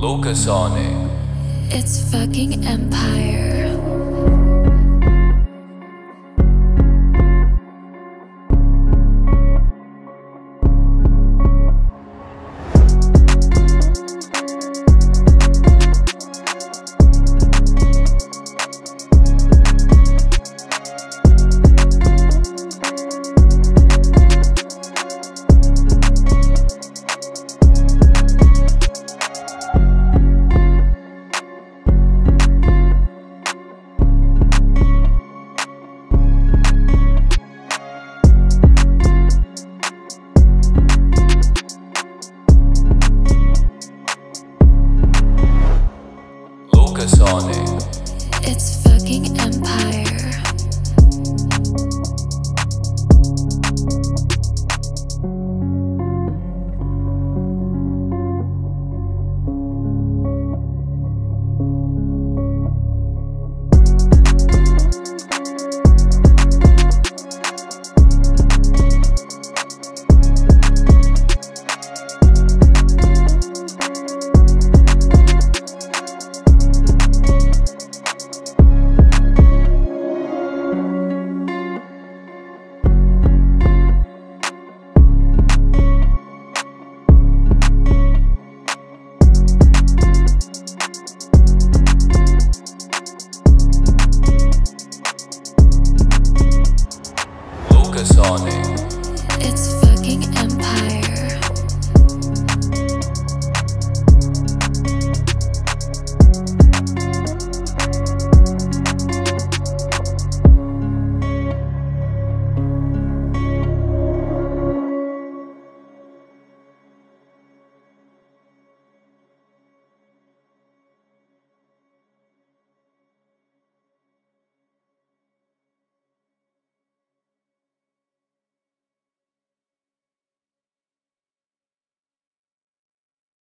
Locus on it. It's fucking Empire.